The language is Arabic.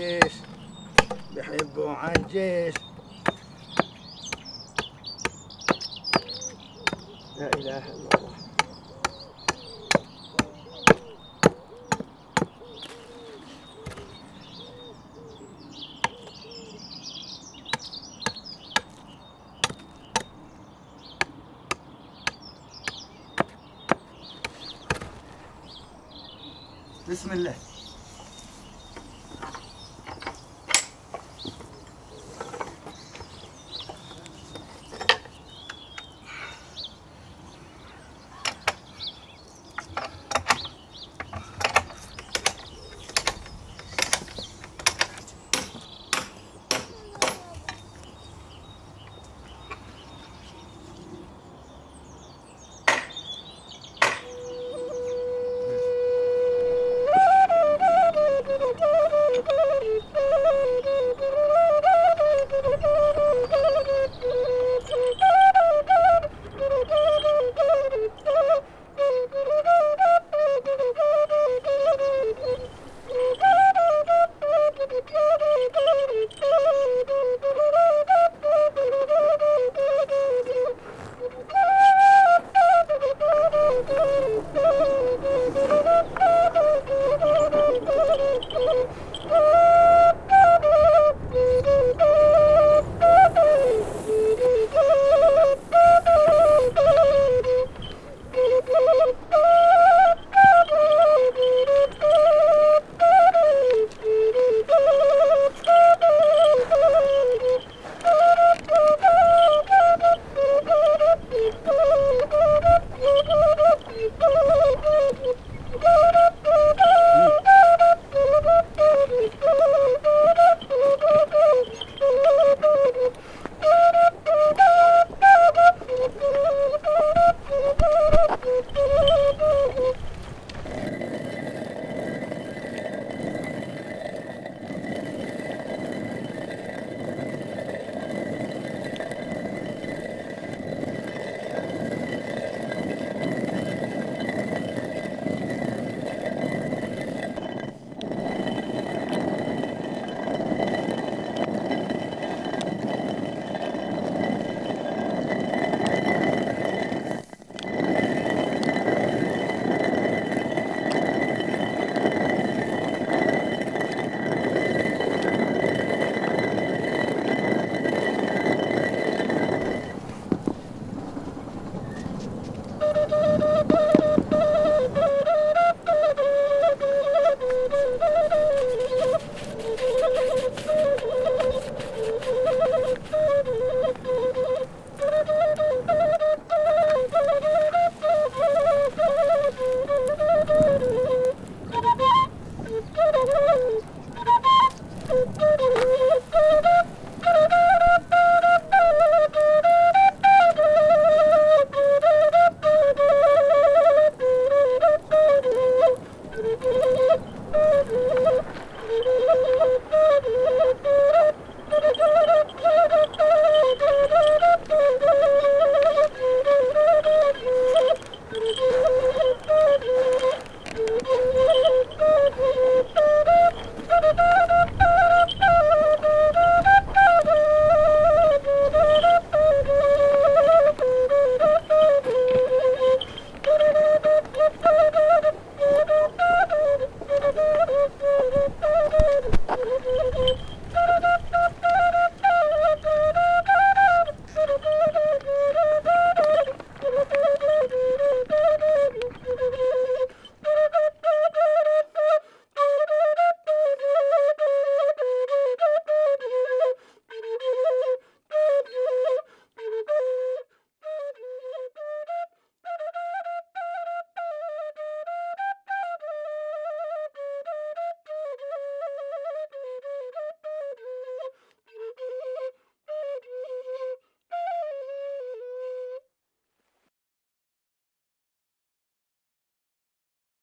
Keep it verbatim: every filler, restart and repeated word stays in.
عالجيش، بيحبوا عالجيش. لا إله إلا الله. بسم الله.